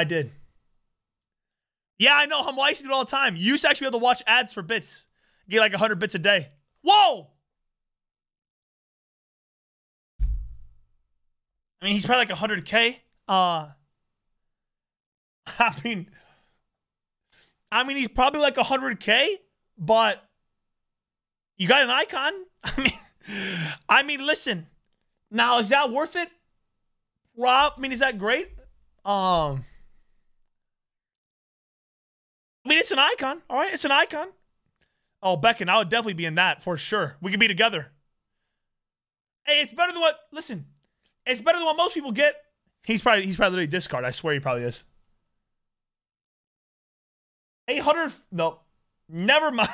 I did. Yeah, I know. I used to do it all the time. You used to actually be able to watch ads for bits. Get like 100 bits a day. Whoa! I mean, he's probably like 100K. I mean, he's probably like 100K, but you got an icon. I mean, listen. Now, is that worth it? Rob, I mean, is that great? I mean, it's an icon, all right? It's an icon. Oh, Beckon, I would definitely be in that for sure. We could be together. Hey, it's better than what, listen, it's better than what most people get. He's probably literally discard. I swear he probably is. 800, nope, never mind.